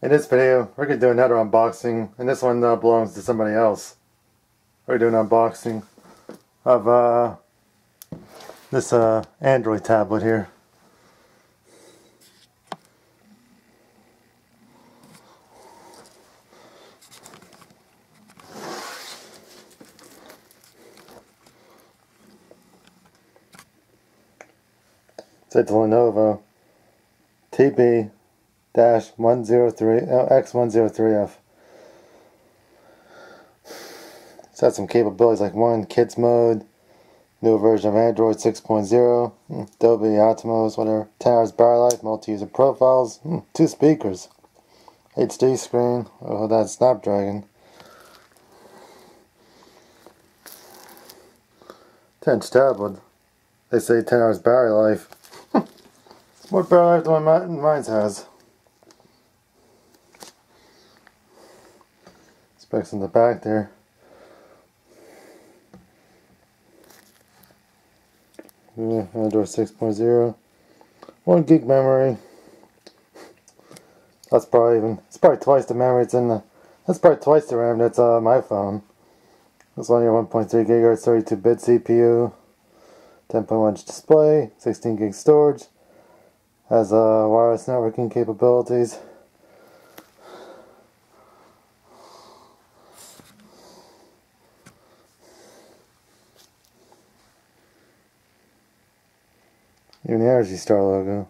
In this video, we're going to do another unboxing, and this one belongs to somebody else. We're doing an unboxing of this Android tablet here. It's a Lenovo TB Dash 103 X103F. It's got some capabilities like one kids mode, new version of Android 6.0, Dolby, Atomos, whatever. 10 hours battery life, multi-user profiles, 2 speakers, HD screen. Oh, that's Snapdragon. 10-inch tablet. They say 10 hours battery life. More power than mine has. Specs in the back there. Android 6.0. 1 gig memory. That's probably even. It's probably twice the memory it's in the. That's probably twice the RAM that's on my phone. This one here, 1.3 gigahertz, 32-bit CPU, 10.1-inch display, 16 gig storage. Has wireless networking capabilities. Even the Energy Star logo.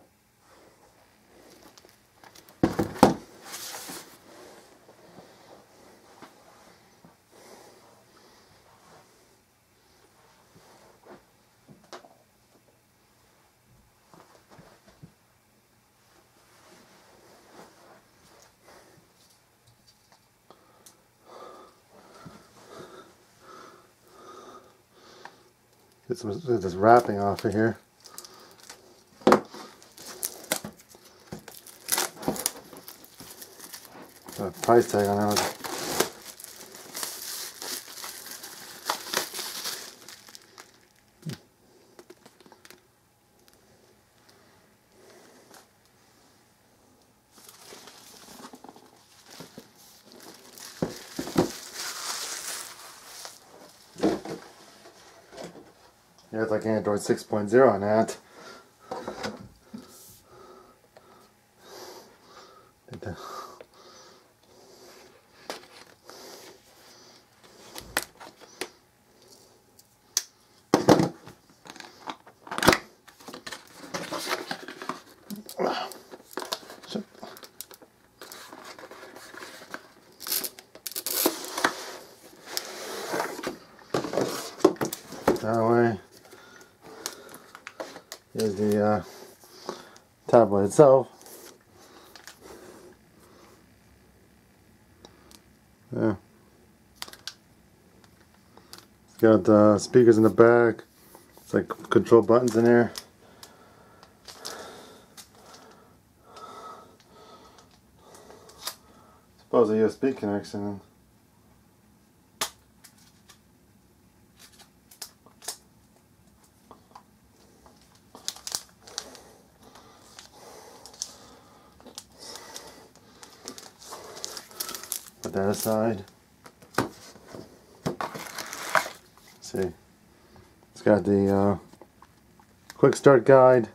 Get this wrapping off of here. Got a price tag on that. Yeah, it's like Android 6.0 on that. That way. Here's the tablet itself. Yeah. It's got speakers in the back. It's like control buttons in there. Suppose a USB connection. Put that aside. See, it's got the quick start guide.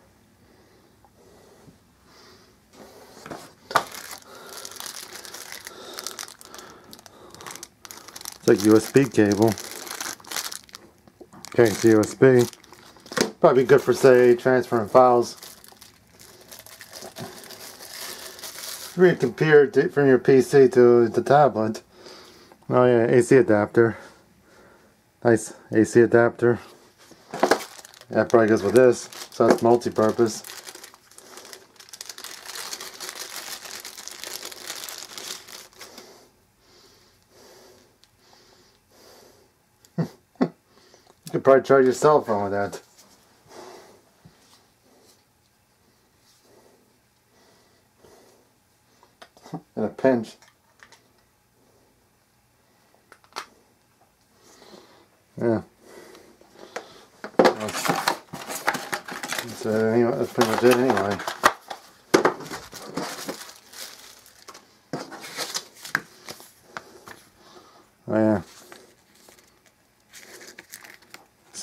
It's like USB cable. Okay, it's USB. Probably good for, say, transferring files. Read computer from your PC to the tablet. Oh yeah, AC adapter. Nice AC adapter. That probably goes with this, so that's multi-purpose. You could probably charge your cell phone with that. In a pinch. Yeah. So anyway, that's pretty much it anyway.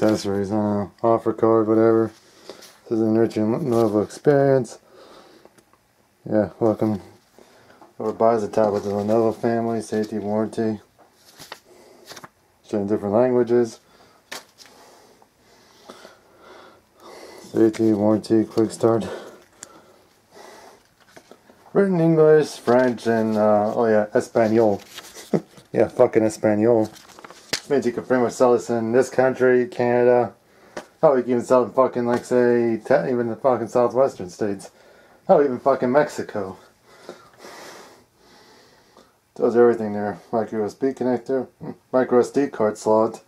accessories, I don't know, offer card, whatever. This is an enriching Lenovo experience. Yeah, welcome. Whoever buys the tablet to the Lenovo family, safety, warranty. Showing different languages. Safety, warranty, quick start. Written English, French, and oh yeah, Espanol. Yeah, fucking Espanol. Which means you can pretty much sell this in this country, Canada. Hell, you can even sell it in fucking, like, say, even the fucking southwestern states. Hell, even fucking Mexico. Does everything there. Micro USB connector, micro SD card slot.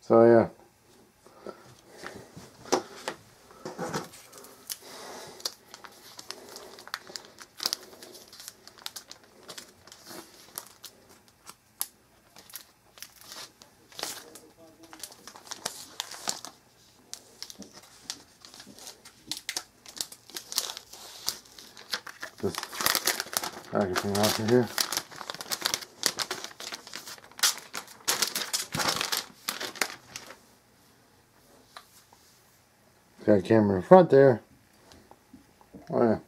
So yeah. This packaging off of here. Got a camera in front there. Oh yeah.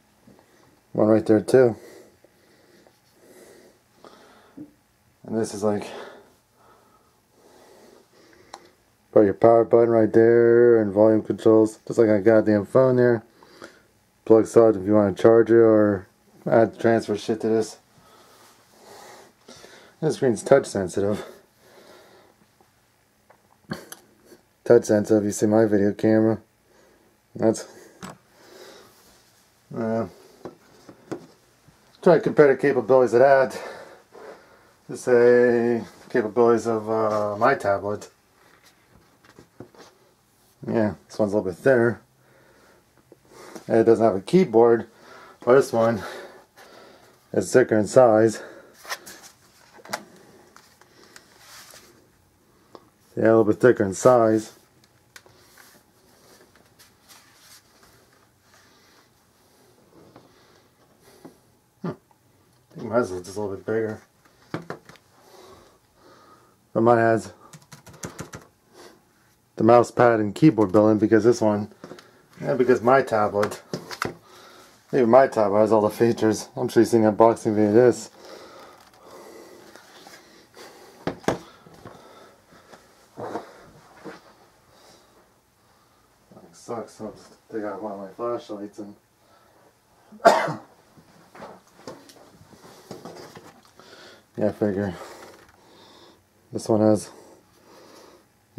One right there too. And this is like your power button right there and volume controls. Just like a goddamn phone there. Plug slot if you want to charge it or add transfer shit to this. This screen's touch sensitive. Touch sensitive, you see my video camera. That's... try to compare the capabilities of that to, say, capabilities of my tablet. Yeah, this one's a little bit thinner. And it doesn't have a keyboard, but this one is thicker in size. Yeah, a little bit thicker in size. I think mine's just a little bit bigger. But mine has the mouse pad and keyboard built-in because this one. Yeah, because my tablet, even my tablet has all the features. I'm sure you've seen the unboxing video of this. It sucks, so I think I have one of my flashlights and yeah, I figure. This one has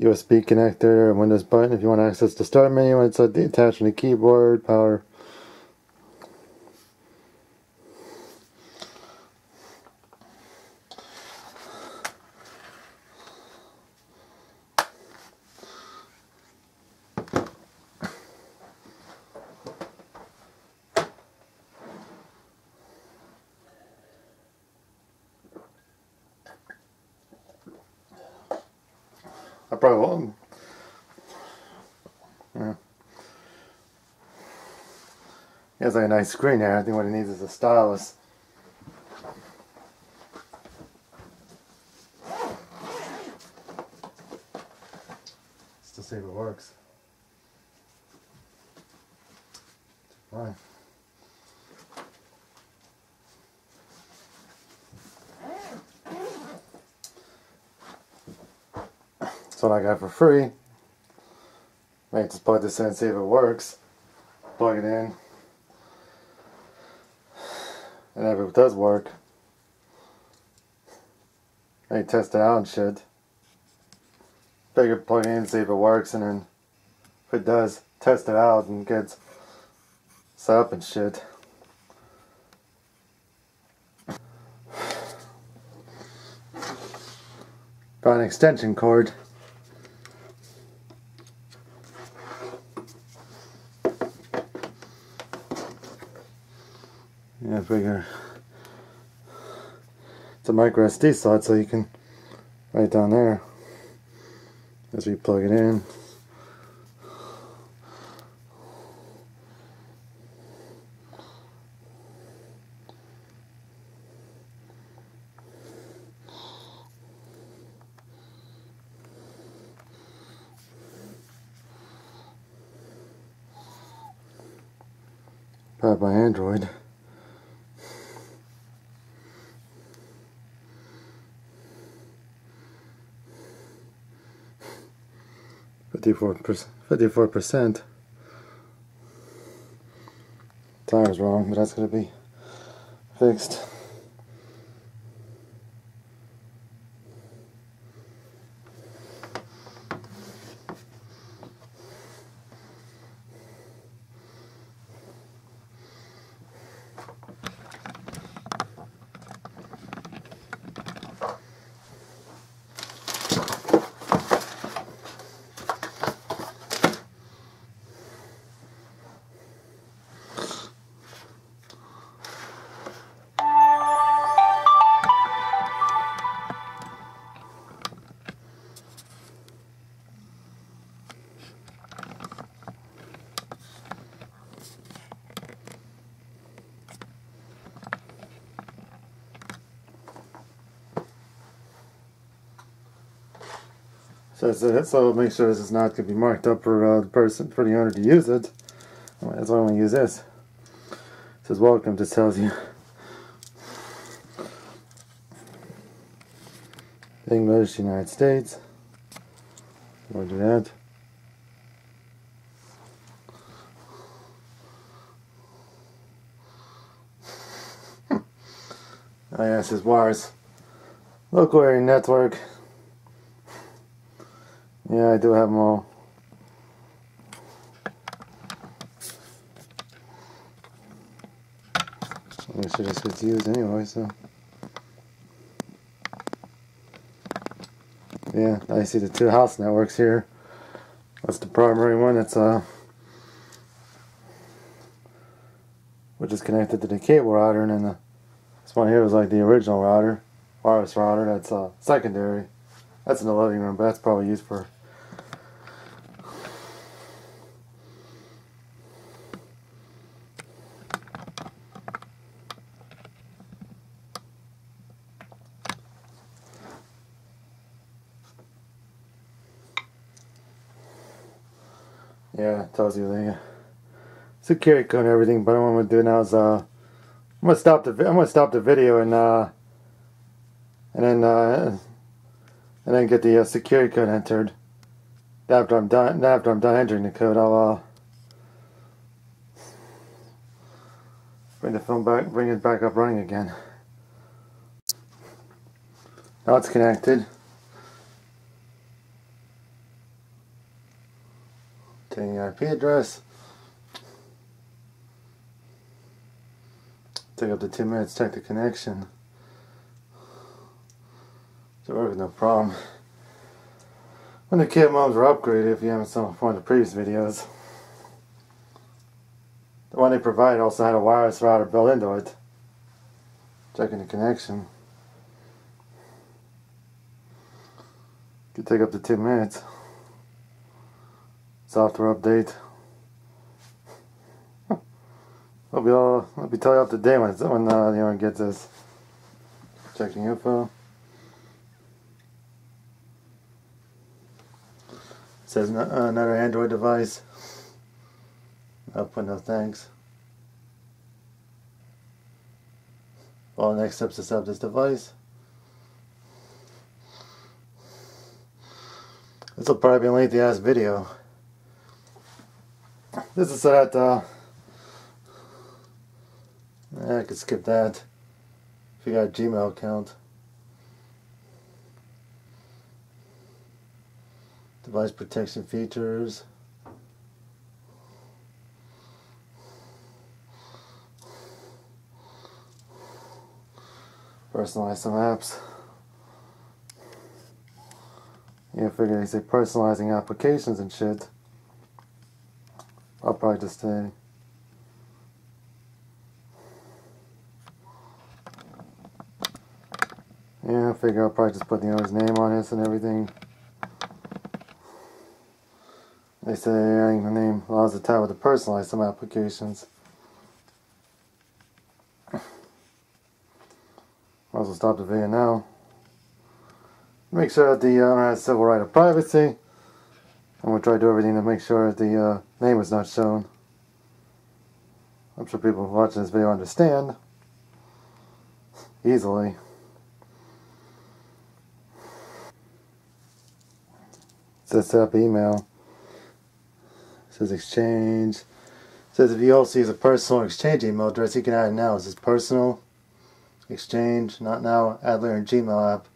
USB connector, Windows button if you want to access the start menu when it's attached to the keyboard, power. I probably won't. Yeah. It has like a nice screen there. I think what it needs is a stylus. Let's just see if it works. Fine. What I got for free. I just plug this in and see if it works. Plug it in. And if it does work, I test it out and shit. Figure plug it in and see if it works, and then if it does, test it out and gets set up and shit. Got an extension cord. Yeah, I figure it's a micro SD slot, so you can right down there as we plug it in. by Android. Fifty-four percent. Tire's wrong, but that's gonna be fixed. So that's it. So make sure this is not going to be marked up for the person, for the owner to use it. That's why I want to use this. It says welcome. Just tells you English, United States. We'll do that. Oh yeah, it says wires. Local area network. Yeah, I do have them all. I should just get used anyway, so. Yeah, I see the two house networks here. That's the primary one, that's which is connected to the cable router, and then this one here was like the original router, wireless router, that's secondary. That's in the living room, but that's probably used for yeah, it tells you the security code and everything. But what I'm gonna do now is I'm gonna stop the video and then get the security code entered. After I'm done entering the code, I'll bring it back up running again. Now it's connected. Taking the IP address. Take up to 2 minutes. Check the connection. So it works no problem. When the kid modems were upgraded, if you haven't seen one of the previous videos, the one they provided also had a wireless router built into it. Checking the connection. Could take up to 2 minutes. Software update. I'll be telling you up to date when the owner gets this. Checking info. Says another Android device. No thanks. All the next steps to set up this device. This will probably be a lengthy ass video. This is so that I could skip that if you got a Gmail account. Device protection features. Personalize some apps. Yeah, I figure they say personalizing applications and shit. I'll probably just stay. Yeah, I figure I'll probably just put the owner's name on this and everything. They say adding the name allows the tablet to personalize some applications. Might as well stop the video now. Make sure that the owner has civil right of privacy. I'm going to try to do everything to make sure that the name is not shown. I'm sure people watching this video understand easily. It says set up email. It says exchange. It says if you also use a personal exchange email address, you can add it now. It says personal, exchange, not now, add later in Gmail app.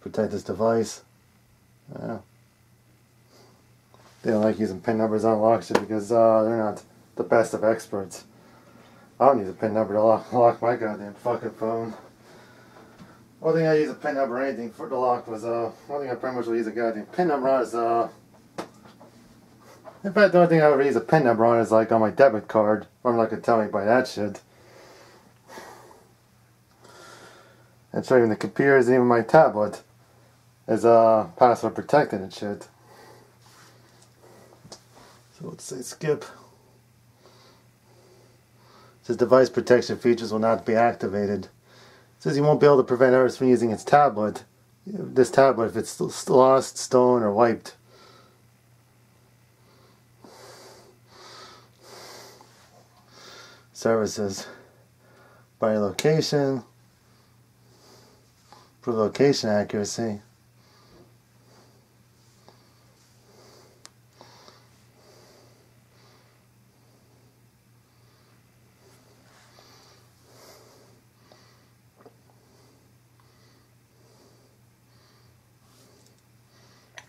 Protect this device. Yeah. They don't like using PIN numbers on locks because they're not the best of experts. I don't use a PIN number to lock my goddamn fucking phone. One thing I use a PIN number or anything for the lock was one thing I pretty much would use a goddamn PIN number on is in fact the only thing I would use a PIN number on is like on my debit card. I'm not gonna tell anybody that shit. It's not even the computers, even my tablet is password protected and shit. So let's say skip. It says device protection features will not be activated. It says you won't be able to prevent others from using its tablet. This tablet if it's lost, stolen, or wiped. Services by location. For location accuracy.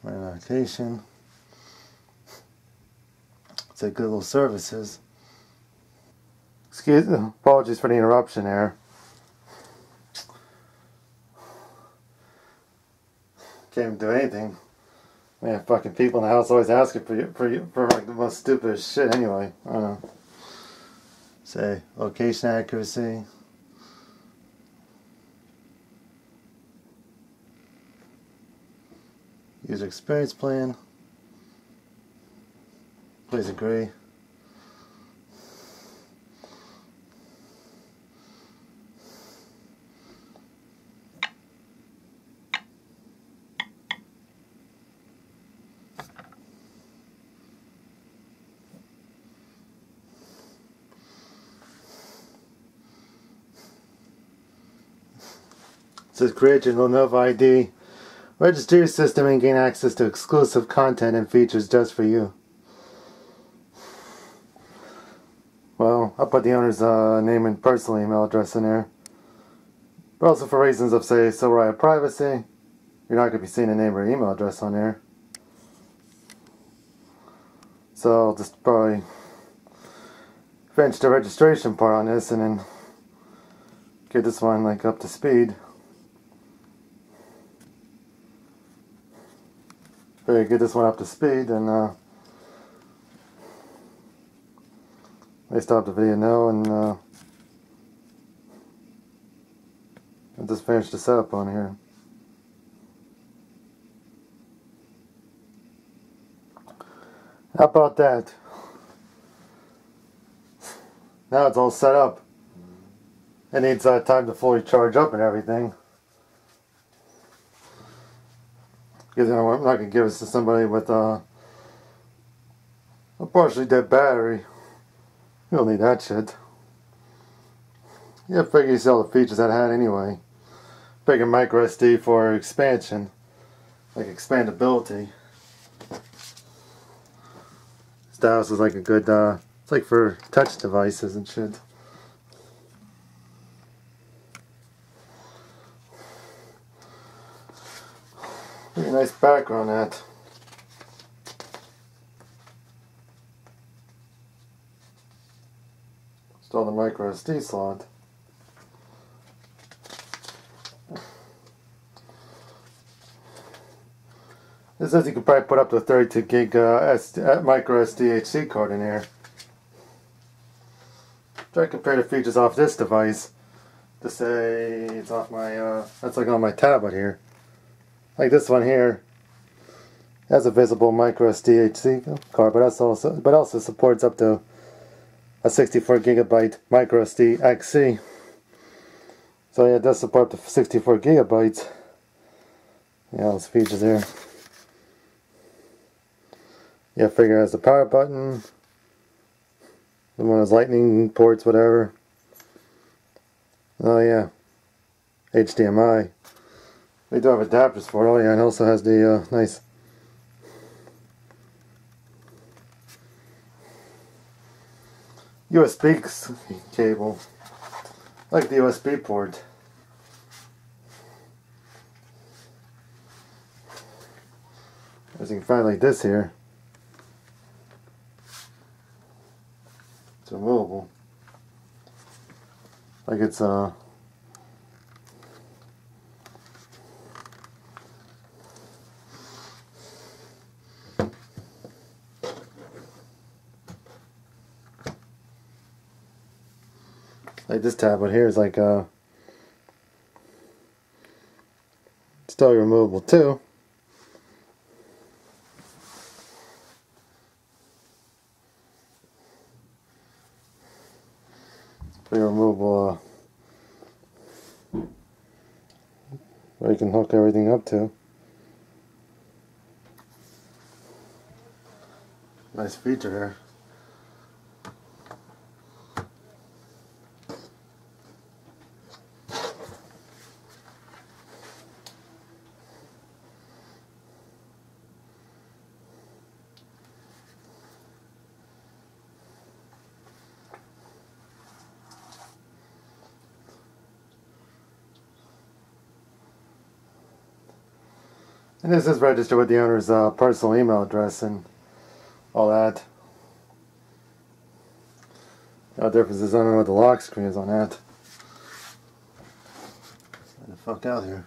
My location. It's a Google services. Excuse me, apologies for the interruption there. Can't even do anything. Man, fucking people in the house always asking for like the most stupidest shit anyway. I don't know. Say, location accuracy. User experience plan. Please agree. It says create your Lenovo ID, register your system and gain access to exclusive content and features just for you. Well, I'll put the owner's name and personal email address in there. But also for reasons of say civil right of privacy, you're not going to be seeing a name or email address on there. So I'll just probably finish the registration part on this and then get this one like up to speed. Okay, get this one up to speed and I stop the video now and I just finished the setup on here. How about that? Now it's all set up. It needs time to fully charge up and everything. Because I'm not going to give this to somebody with a partially dead battery. You don't need that shit. Yeah, figure you see all the features that had anyway. Bigger micro SD for expansion, like expandability. Stylus is like a good, it's like for touch devices and shit. Pretty nice background that. Still the micro SD slot. This says you could probably put up to a 32 gig micro SDHC card in here. Try to compare the features off this device to say it's off my that's like on my tablet here. Like this one here has a visible micro SDHC card, but also supports up to a 64 GB micro SD XC. So yeah, it does support up to 64 GB. Yeah, those features here. Yeah, figure it has the power button. The one has lightning ports, whatever. Oh yeah, HDMI. They do have adapters for it. Oh yeah, it also has the nice. USB cable, like the USB port. As you can find, like this here, it's removable. Like it's like this tablet here is like still removable too. Pretty removable where you can hook everything up to. Nice feature here. And this is registered with the owner's personal email address and all that. No difference is, I don't know what the lock screen is on that. Get the fuck out here.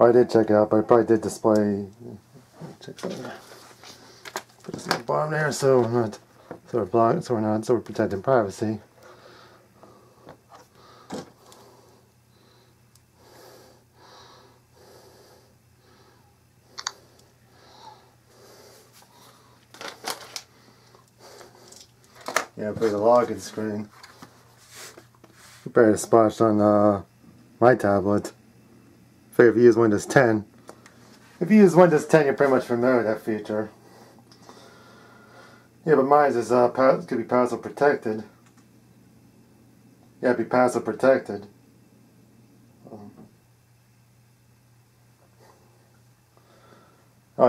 I did check it out, but I probably did display. Check that. Put this on the bottom there, so we're protecting privacy. Yeah, put the login screen. Better splotched on my tablet. If you use Windows 10, you're pretty much familiar with that feature. Yeah, but mine is could be password protected. Yeah, it'd be password protected. Oh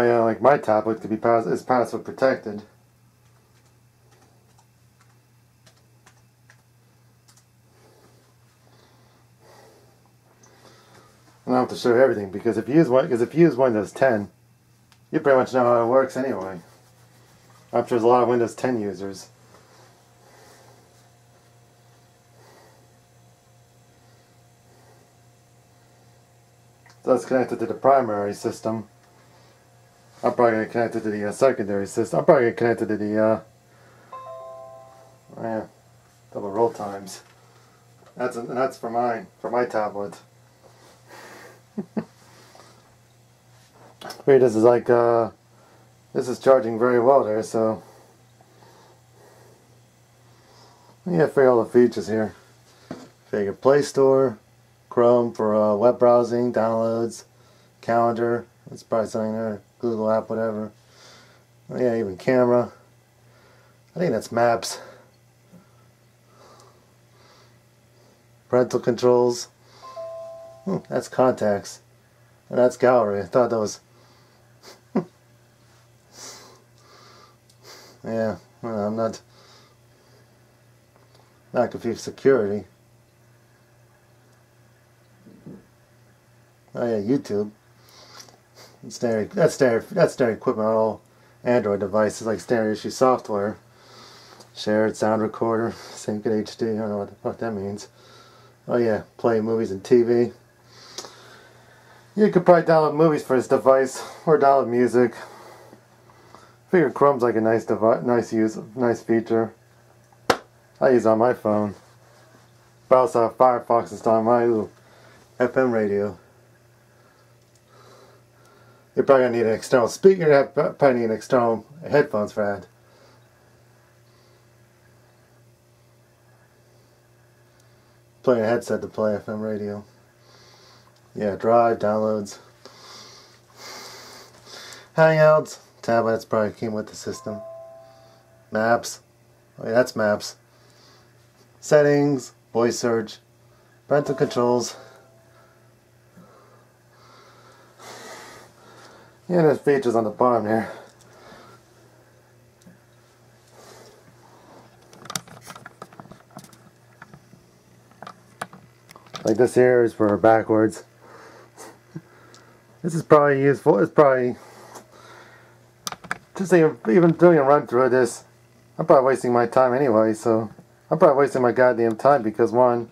yeah, like my tablet could be password protected. I don't have to show everything because if you use Windows 10, you pretty much know how it works anyway. I'm sure there's a lot of Windows 10 users. So that's connected to the primary system. I'm probably going to connect it to the secondary system. I'm probably going to connect it to the double roll times. That's for mine, for my tablet. Wait, this is like this is charging very well there, so yeah, for all the features here. Figure Play Store, Chrome for web browsing, downloads, calendar, that's probably something there, Google app, whatever. Oh yeah, even camera. I think that's maps. Parental controls. That's contacts, and that's gallery. I thought that was yeah, well, I'm not confused. Security. Oh yeah, YouTube. That's standard equipment on all Android devices, like standard issue software. Shared sound recorder, sync and HD. I don't know what the fuck that means. Oh yeah, play movies and TV. You could probably download movies for this device, or download music. I figure Chrome's like a nice device, nice feature. I use it on my phone. But I also have Firefox installed on my little FM radio. You're probably going to need an external speaker, you probably need external headphones for that. Playing a headset to play FM radio. Yeah, drive, downloads, Hangouts, tablets probably came with the system. Maps, oh yeah, that's maps. Settings, voice search, parental controls. Yeah, there's features on the bottom here. Like this here is for backwards. This is probably useful. It's probably just even doing a run through of this. I'm probably wasting my time anyway, so I'm probably wasting my goddamn time because one,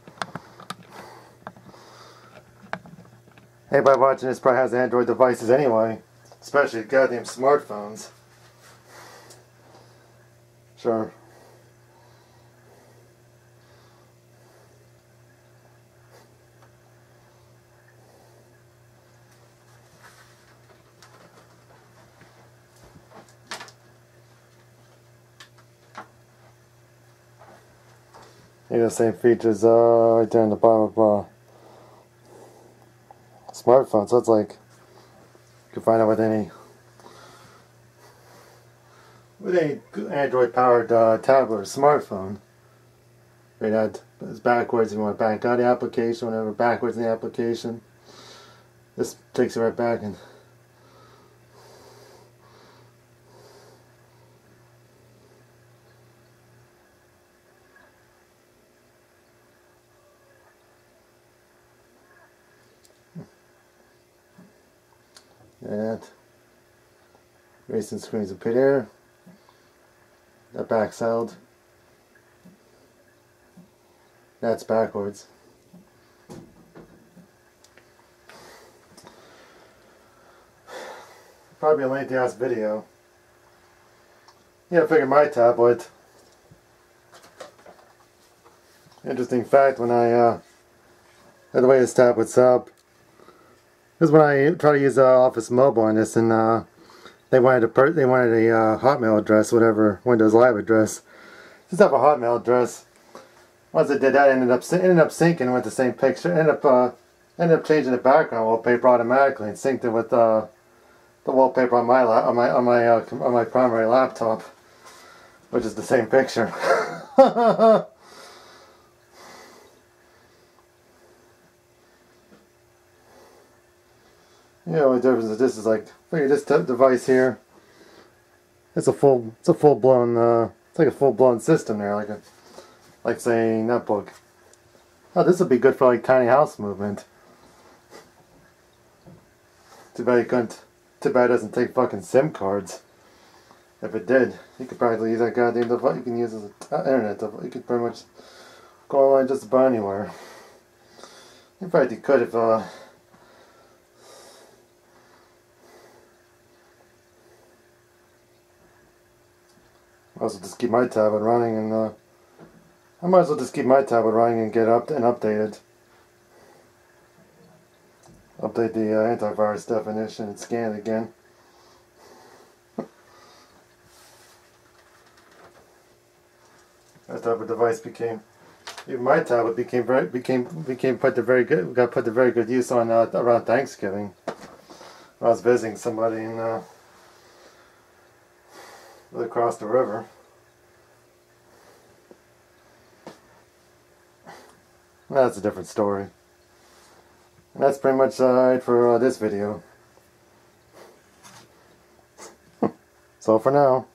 anybody watching this probably has Android devices anyway, especially goddamn smartphones. Sure. You know, same features right there in the bottom of smartphone, so it's like you can find out with any Android powered tablet or smartphone. Right, that is backwards if you want to back out the application, whenever backwards in the application. This takes you right back and recent screens appear there. That back's held. That's backwards. Probably a lengthy ass video. Yeah, I figured my tablet. Interesting fact, when I the way this tablet's up, this is when I try to use Office Mobile on this, and They wanted a Hotmail address, whatever Windows Live address. Just have a Hotmail address. Once I did that, I ended up syncing with the same picture. Ended up changing the background wallpaper automatically and synced it with the wallpaper on my on my primary laptop, which is the same picture. You know, the only difference is this is like, look at this device here. It's like a full blown system there, like say notebook. Oh, this would be good for like tiny house movement. Too bad it doesn't take fucking SIM cards. If it did, you could probably use that goddamn device. You can use it as an internet device. You could pretty much go online just about anywhere. You probably could if I also just keep my tablet running, and I might as well just keep my tablet running and get up and updated. Update the antivirus definition and scan it again. That type of device became, even my tablet became put to very good use on around Thanksgiving. I was visiting somebody in. Across the river. Well, that's a different story. And that's pretty much it for this video. That's all for now.